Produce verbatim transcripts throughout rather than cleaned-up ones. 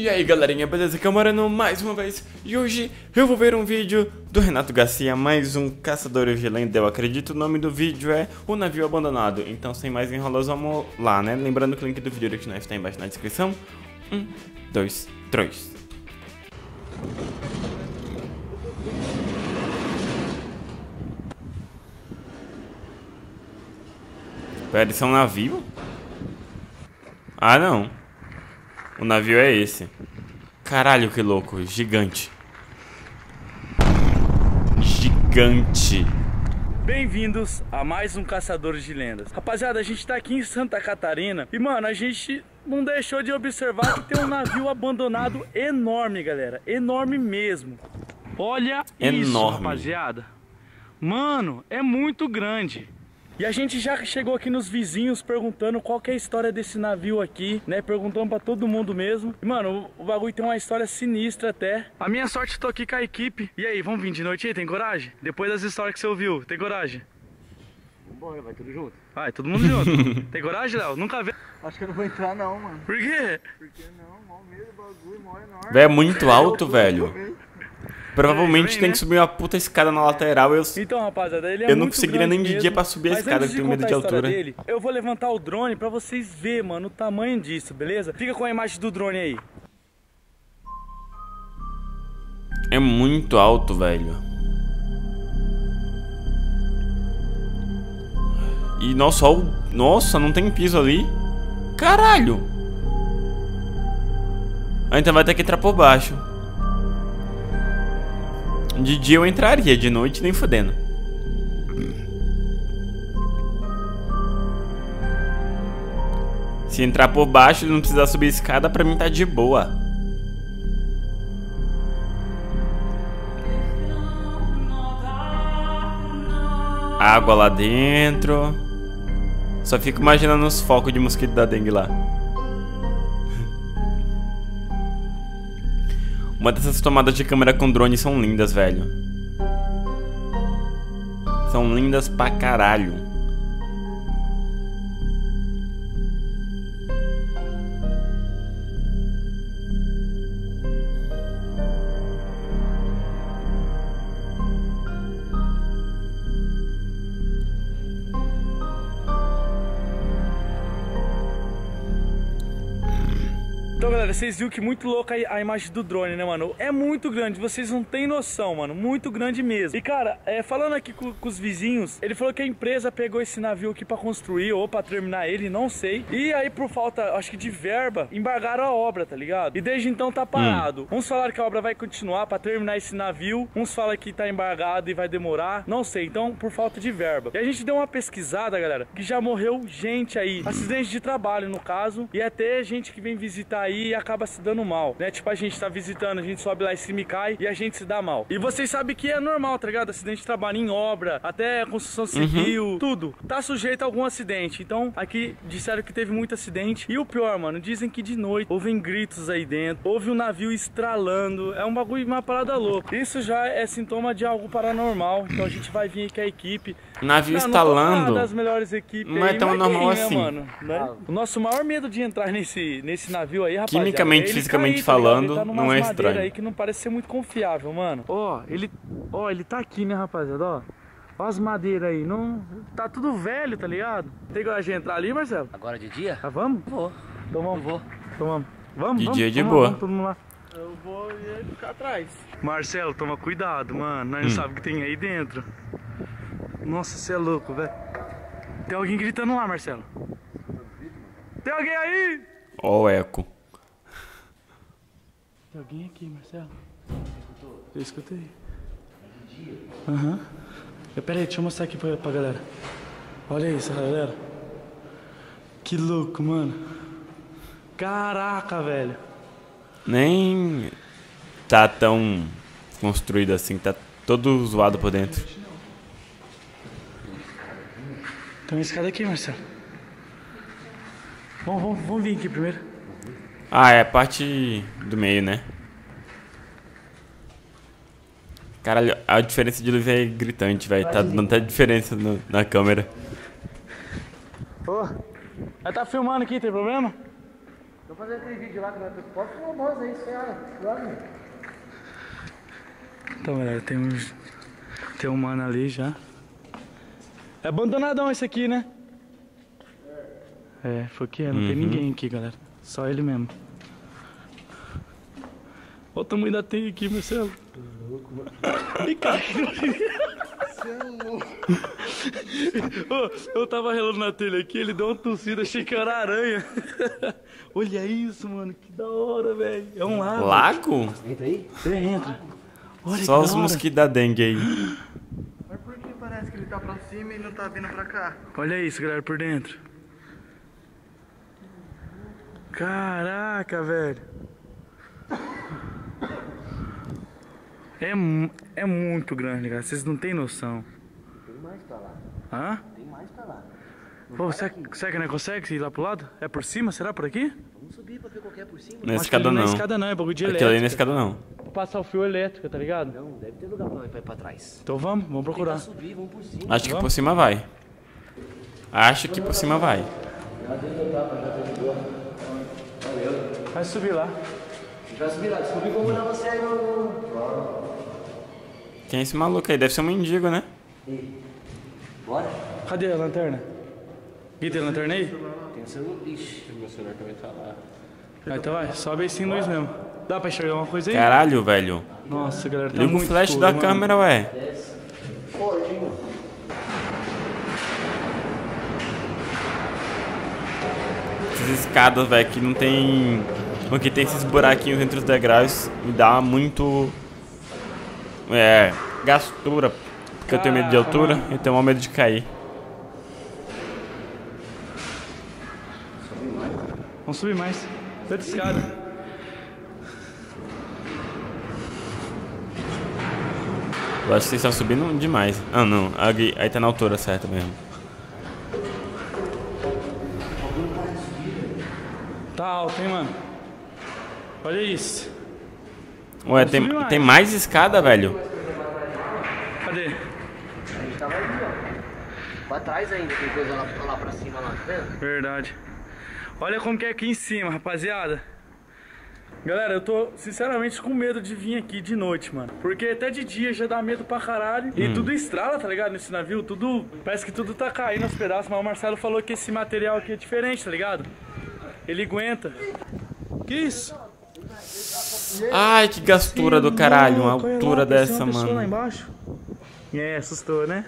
E aí galerinha, beleza? Aqui é o Moreno mais uma vez. E hoje eu vou ver um vídeo do Renato Garcia, mais um Caçadores de Lendas. Eu acredito o nome do vídeo é O Navio Abandonado. Então sem mais enrolos, vamos lá, né? Lembrando que o link do vídeo original está embaixo na descrição. Um, dois, três. Pera, isso é um navio? Ah, não. O navio é esse. Caralho, que louco. Gigante. Gigante. Bem-vindos a mais um Caçadores de Lendas. Rapaziada, a gente tá aqui em Santa Catarina. E, mano, a gente não deixou de observar que tem um navio abandonado enorme, galera. Enorme mesmo. Olha enorme. Isso, rapaziada. Mano, é muito grande. E a gente já chegou aqui nos vizinhos perguntando qual que é a história desse navio aqui, né? Perguntando pra todo mundo mesmo. E, mano, o bagulho tem uma história sinistra até. A minha sorte, eu tô aqui com a equipe. E aí, vamos vir de noite aí? Tem coragem? Depois das histórias que você ouviu, tem coragem? Vambora, vai tudo junto. Vai, todo mundo junto. Tem coragem, Léo? Nunca vi. Acho que eu não vou entrar não, mano. Por quê? Porque não, mal medo, bagulho, mó enorme. Véi, é muito alto, velho. Provavelmente é, bem, tem que subir uma puta escada na lateral. Eu, então, rapaziada, ele é eu não conseguiria nem de dia pra subir a escada, eu tenho medo de altura. Dele, eu vou levantar o drone pra vocês verem, mano, o tamanho disso, beleza? Fica com a imagem do drone aí. É muito alto, velho. E nossa, ó, nossa, não tem piso ali. Caralho! Ah, então vai ter que entrar por baixo. De dia eu entraria, de noite nem fodendo. Se entrar por baixo e não precisar subir a escada, pra mim tá de boa. Água lá dentro. Só fico imaginando os focos de mosquito da dengue lá. Uma dessas tomadas de câmera com drone são lindas, velho. São lindas pra caralho. Então, galera, vocês viram que muito louca a imagem do drone, né, mano? É muito grande, vocês não têm noção, mano. Muito grande mesmo. E, cara, é, falando aqui com, com os vizinhos, ele falou que a empresa pegou esse navio aqui pra construir ou pra terminar ele, não sei. E aí, por falta, acho que de verba, embargaram a obra, tá ligado? E desde então tá parado. Hum. Uns falaram que a obra vai continuar pra terminar esse navio. Uns falam que tá embargado e vai demorar. Não sei, então, por falta de verba. E a gente deu uma pesquisada, galera, que já morreu gente aí. Acidente de trabalho, no caso. E até gente que vem visitar aí. E acaba se dando mal, né? Tipo, a gente tá visitando, a gente sobe lá e se me cai e a gente se dá mal. E vocês sabem que é normal, tá ligado? Acidente de trabalho em obra, até construção civil, uhum. Tudo. Tá sujeito a algum acidente. Então, aqui disseram que teve muito acidente. E o pior, mano, dizem que de noite ouvem gritos aí dentro, ouve um navio estralando. É um bagulho, uma parada louca. Isso já é sintoma de algo paranormal. Então a gente vai vir aqui com a equipe. Navio tá, estalando. Uma das melhores equipes. Não aí, é tão normal assim. Né, mano, né? O nosso maior medo de entrar nesse, nesse navio aí, rapaziada, quimicamente, fisicamente tá aí, falando, tá não é estranho. Aí que não parece ser muito confiável, mano. Ó, ele, ó, ele tá aqui, né, rapaziada, ó. Ó as madeiras aí, não tá tudo velho, tá ligado? Tem coragem de entrar ali, Marcelo? Agora de dia? Ah, vamos? Vou. Então vamos, vou. Então vamos. Vamos, de vamos, dia de vamos, boa. Vamos, todo mundo lá. Eu vou e ele fica atrás. Marcelo, toma cuidado, mano. Nós hum. não sabemos o que tem aí dentro. Nossa, você é louco, velho. Tem alguém gritando lá, Marcelo. Tem alguém aí? Ó o eco. Tem alguém aqui, Marcelo? Eu escutei. Aham. Uhum. Pera aí, deixa eu mostrar aqui pra, pra galera. Olha isso, galera. Que louco, mano. Caraca, velho. Nem tá tão construído assim, tá todo zoado por dentro. Tem uma escada aqui, Marcelo. Vamos, vamos, vamos vir aqui primeiro. Ah, é a parte do meio, né? Caralho, a diferença de luz é gritante, velho. Tá dando até diferença no, na câmera. Ô, oh, ela tá filmando aqui, tem problema? Estou fazendo aquele vídeo lá que nós pode ser famoso aí, senhora. Claro. Então, galera, tem uns... Tem um mano ali já. É abandonadão esse aqui, né? É, foi que é, não uhum. tem ninguém aqui, galera. Só ele mesmo. Olha o tamanho da teia aqui, Marcelo. Tô louco, mano. E caiu. Você é louco. Oh, eu tava relando na telha aqui, ele deu uma tossida, achei que era aranha. Olha isso, mano, que da hora, velho. É um lago. Lago? Entra aí? Você entra. Olha só os mosquitos da dengue aí. Mas por que parece que ele tá pra cima e não tá vindo pra cá? Olha isso, galera, por dentro. Caraca, velho. É, é muito grande, galera. Vocês não tem noção. Tem mais pra lá. Hã? Tem mais pra lá. Pô, será, será que não consegue ir lá pro lado? É por cima? Será por aqui? Vamos subir pra ver qual que é por cima. Não é escada não. Não é escada não, é bagulho de elétrica. Aquilo ali não é escada não. Vou passar o fio elétrico, tá ligado? Não, deve ter lugar pra ir pra trás. Então vamos, vamos procurar. Subir, vamos por cima. Acho que vamos? por cima vai. Acho que por cima vai. Vai subir lá. Vai subir lá, descobri como não você aí, mano. Quem é esse maluco aí? Deve ser um mendigo, né? E... Bora? Cadê a lanterna? Gui, tem a lanterna aí? Tem o celular. Ixi, meu celular também tá lá. Ah, então vai, sobe aí sem luz mesmo. Dá pra enxergar uma coisa aí? Caralho, velho. Nossa, galera, tá muito escuro. Liga o flash da câmera, ué. Essas escadas, velho, que não tem... Porque tem esses buraquinhos entre os degraus. Me dá muito... É... gastura. Porque eu tenho medo de altura e tenho maior medo de cair. Vamos subir mais. Tá de escada. Eu acho que vocês estão subindo demais. Ah, não. Aí, aí tá na altura certa mesmo. Tá alto, hein, mano? Olha isso. Ué, tem mais. tem mais escada, velho? Cadê? A gente tava ali, ó. Pra trás ainda, tem coisa lá, lá pra cima, lá. Verdade. Olha como que é aqui em cima, rapaziada. Galera, eu tô sinceramente com medo de vir aqui de noite, mano. Porque até de dia já dá medo pra caralho. E hum. tudo estrala, tá ligado? Nesse navio, tudo... Parece que tudo tá caindo aos pedaços. Mas o Marcelo falou que esse material aqui é diferente, tá ligado? Ele aguenta. Que isso? Ai, que gastura do caralho, uma altura dessa, mano. Lá embaixo? É, assustou, né?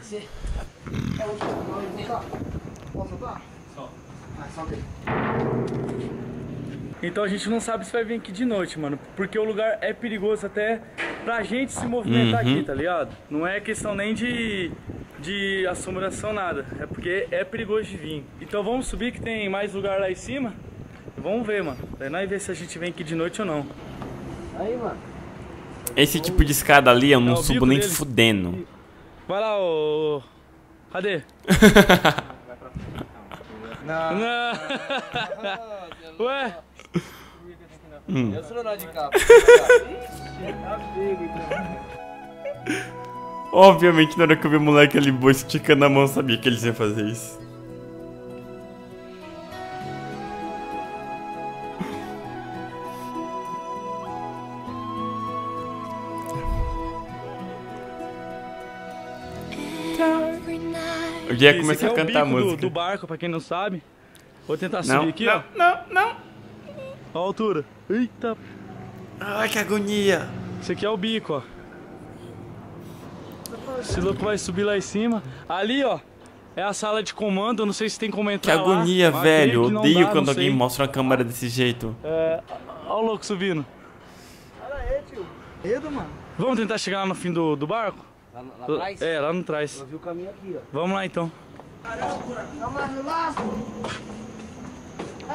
Então a gente não sabe se vai vir aqui de noite, mano. Porque o lugar é perigoso até pra gente se movimentar uhum. aqui, tá ligado? Não é questão nem de, de assombração, nada. É porque é perigoso de vir. Então vamos subir que tem mais lugar lá em cima. Vamos ver, mano. Daí nós ver se a gente vem aqui de noite ou não. Aí, mano. Esse tipo de escada ali eu não é, subo nem deles. fudendo. Vai lá, ô... Cadê? Não. Não. Ué? Hum. Eu sou de capa. Obviamente, na hora que eu vi o moleque ali boa esticando a mão, sabia que eles iam fazer isso. Eu já ia começar a cantar a música. Do, do barco, pra quem não sabe. Vou tentar subir não, aqui, não, ó. Não, não, não. Olha a altura. Eita. Ai, que agonia. Esse aqui é o bico, ó. Esse louco vai subir lá em cima. Ali, ó, é a sala de comando. Eu não sei se tem como entrar lá. Que agonia, lá. velho. Eu odeio dá, quando alguém sei. mostra uma câmera desse jeito. É, olha o louco subindo. Olha aí, tio. Medo, mano. Vamos tentar chegar lá no fim do, do barco? Lá, lá atrás? É, lá no trás. Eu vi o caminho aqui, ó. Vamos lá então.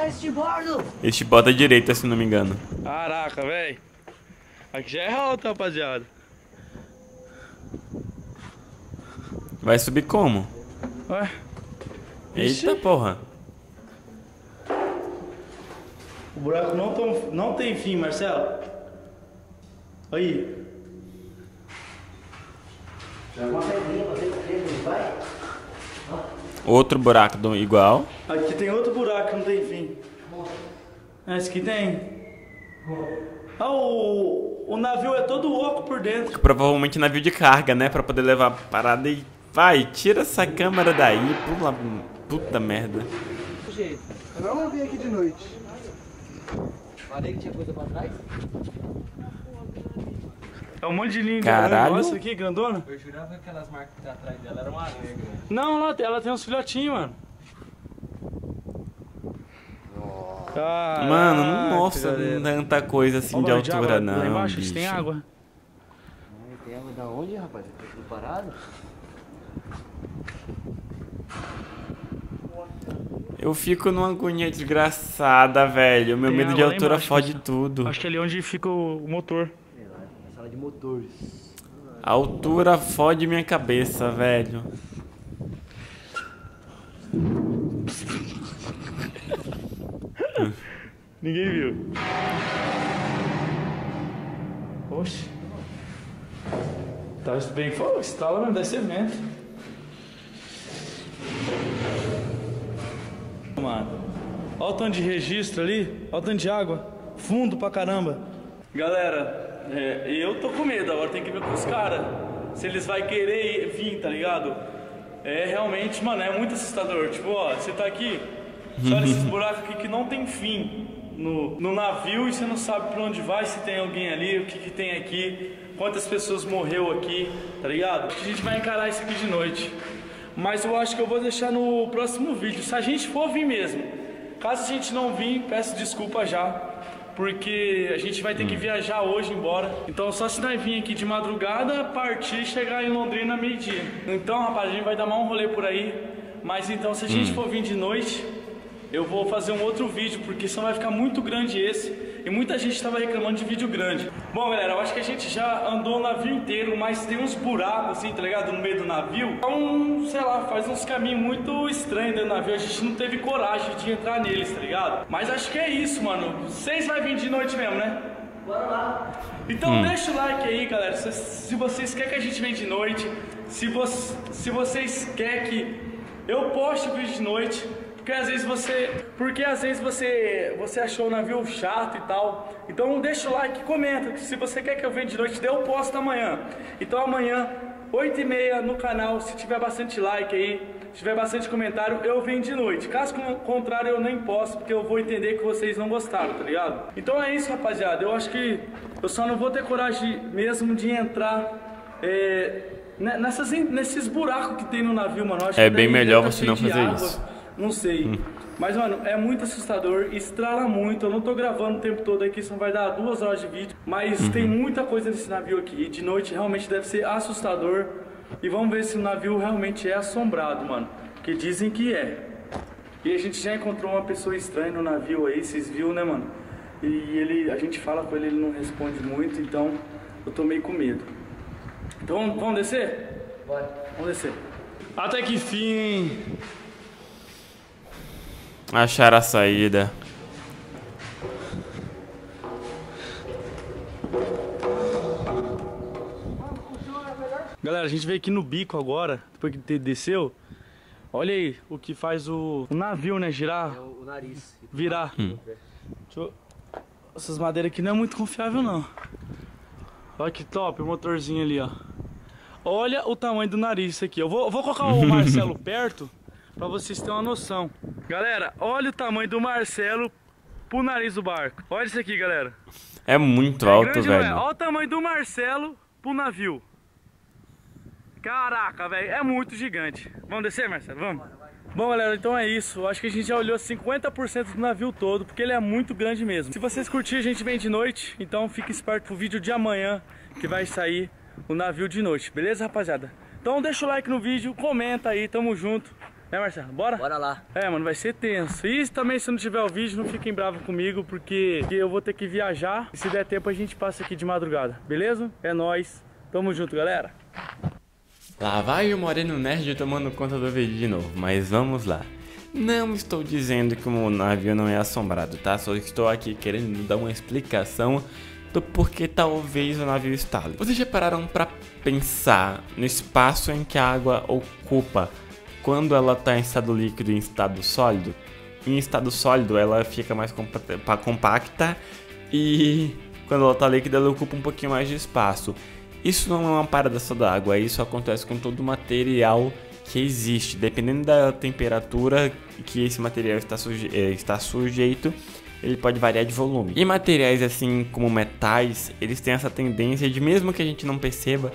Este bordo! Este bordo à direita, se não me engano. Caraca, velho. Aqui já é alto, rapaziada. Vai subir como? Ué? Eita Ixi. porra. O buraco não, tão, não tem fim, Marcelo. Aí. Outro buraco igual. Aqui tem outro buraco, não tem fim. Esse aqui tem. Ah, o, o navio é todo oco por dentro. Provavelmente navio de carga, né? Pra poder levar a parada e... Vai, tira essa câmera daí. Pula... Puta merda. Vamos vir aqui de noite. Falei que tinha coisa pra trás? É um monte de linha de negócio aqui, grandona. Eu jurava que aquelas marcas que tá atrás dela eram uma aranha. Não, ela, ela tem uns filhotinhos, mano. Caraca, mano, não mostra tanta coisa assim. Ó, de altura, água, não. Lá embaixo, bicho. Tem água. Não, tem água da onde, rapaz? Tá tudo parado? Eu fico numa agonia desgraçada, velho. O meu tem medo de altura embaixo, fode cara. Tudo. Acho que é ali onde fica o motor. De motores. A altura fode minha cabeça, velho. Ninguém viu. Oxe. Tá bem foda, estala mesmo, deve ser vento. Mano. Olha o tanto de registro ali, olha o tanto de água. Fundo pra caramba. Galera. É, eu tô com medo, agora tem que ver com os caras se eles vai querer vir, tá ligado? É realmente, mano, é muito assustador. Tipo, ó, você tá aqui, você olha esses buracos aqui que não tem fim no, no navio e você não sabe pra onde vai, se tem alguém ali, o que que tem aqui, quantas pessoas morreu aqui, tá ligado? A gente vai encarar isso aqui de noite, mas eu acho que eu vou deixar no próximo vídeo, se a gente for vir mesmo. Caso a gente não vir, peço desculpa já, porque a gente vai ter que viajar hoje embora. Então só se nós vir aqui de madrugada, partir e chegar em Londrina meio-dia. Então, rapaz, a gente vai dar mais um rolê por aí. Mas então, se a gente for vir de noite, eu vou fazer um outro vídeo, porque senão vai ficar muito grande esse. E muita gente estava reclamando de vídeo grande. Bom, galera, eu acho que a gente já andou o navio inteiro, mas tem uns buracos assim, tá ligado? No meio do navio. Então, sei lá, faz uns caminhos muito estranhos dentro do navio. A gente não teve coragem de entrar neles, tá ligado? Mas acho que é isso, mano. Vocês vão vir de noite mesmo, né? Bora lá. Então hum. deixa o like aí, galera. Se, se vocês querem que a gente venha de noite. Se, vo se vocês querem que eu poste vídeo de noite. Porque às vezes você, porque às vezes você, você achou o navio chato e tal. Então deixa o like e comenta. Se você quer que eu venha de noite, dê o post amanhã. Então amanhã, oito e meia no canal, se tiver bastante like aí, se tiver bastante comentário, eu venho de noite. Caso contrário, eu nem posso, porque eu vou entender que vocês não gostaram, tá ligado? Então é isso, rapaziada. Eu acho que eu só não vou ter coragem mesmo de entrar... É, nessas, nesses buracos que tem no navio, mano. Eu acho é que bem melhor você não fazer água. Isso. Não sei, hum. mas mano, é muito assustador, estrala muito, eu não tô gravando o tempo todo aqui, só vai dar duas horas de vídeo, mas uhum. tem muita coisa nesse navio aqui, e de noite realmente deve ser assustador, e vamos ver se o navio realmente é assombrado, mano, que dizem que é. E a gente já encontrou uma pessoa estranha no navio aí, vocês viram, né, mano? E ele, a gente fala com ele, ele não responde muito, então eu tô meio com medo. Então, vamos descer? Bora. Vamos descer. Até que fim... Achar a saída. Galera, a gente veio aqui no bico agora, depois que desceu. Olha aí o que faz o, o navio, né, girar, é o, o nariz. Virar. Hum. Eu... Essas madeiras aqui não é muito confiável, não. Olha que top, o motorzinho ali, ó. Olha o tamanho do nariz aqui. Eu vou, eu vou colocar o Marcelo perto. Pra vocês terem uma noção. Galera, olha o tamanho do Marcelo pro nariz do barco. Olha isso aqui, galera. É muito é alto, grande, velho. Olha o tamanho do Marcelo pro navio. Caraca, velho. É muito gigante. Vamos descer, Marcelo? Vamos? Bora, vai. Bom, galera, então é isso. Acho que a gente já olhou cinquenta por cento do navio todo, porque ele é muito grande mesmo. Se vocês curtirem, a gente vem de noite. Então fique esperto pro vídeo de amanhã, que vai sair o navio de noite. Beleza, rapaziada? Então deixa o like no vídeo, comenta aí. Tamo junto. Né, Marcelo? Bora? Bora lá. É, mano, vai ser tenso. E também, se não tiver o vídeo, não fiquem bravos comigo, porque eu vou ter que viajar. E se der tempo, a gente passa aqui de madrugada. Beleza? É nóis. Tamo junto, galera. Lá vai o Moreno Nerd tomando conta do vídeo de novo. Mas vamos lá. Não estou dizendo que o navio não é assombrado, tá? Só estou aqui querendo dar uma explicação do porquê talvez o navio estale. Vocês já pararam pra pensar no espaço em que a água ocupa quando ela está em estado líquido e em estado sólido? em estado sólido ela fica mais compacta e quando ela tá líquida ela ocupa um pouquinho mais de espaço. Isso não é uma parada só da água, isso acontece com todo o material que existe. Dependendo da temperatura que esse material está, suje está sujeito, ele pode variar de volume. E materiais assim como metais, eles têm essa tendência de, mesmo que a gente não perceba,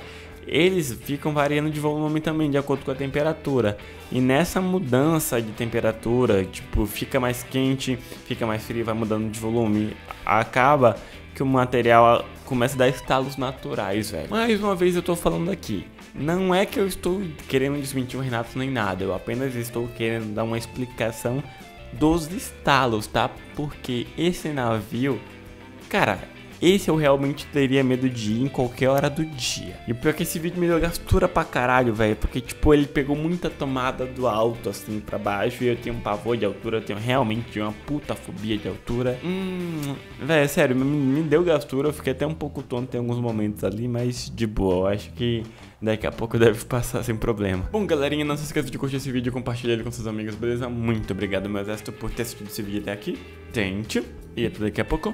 eles ficam variando de volume também de acordo com a temperatura. E nessa mudança de temperatura, tipo, fica mais quente, fica mais frio, vai mudando de volume, acaba que o material começa a dar estalos naturais, velho. Mais uma vez eu tô falando aqui, não é que eu estou querendo desmentir o Renato nem nada, eu apenas estou querendo dar uma explicação dos estalos, tá? Porque esse navio, cara, esse eu realmente teria medo de ir em qualquer hora do dia. E pior que esse vídeo me deu gastura pra caralho, velho, porque tipo, ele pegou muita tomada do alto assim pra baixo, e eu tenho um pavor de altura, eu tenho realmente uma puta fobia de altura. Hum, velho, sério, me, me deu gastura, eu fiquei até um pouco tonto em alguns momentos ali, mas de boa, eu acho que daqui a pouco deve passar sem problema. Bom, galerinha, não se esqueça de curtir esse vídeo e compartilhar ele com seus amigos, beleza? Muito obrigado, meu exército, por ter assistido esse vídeo até aqui, gente, e até daqui a pouco.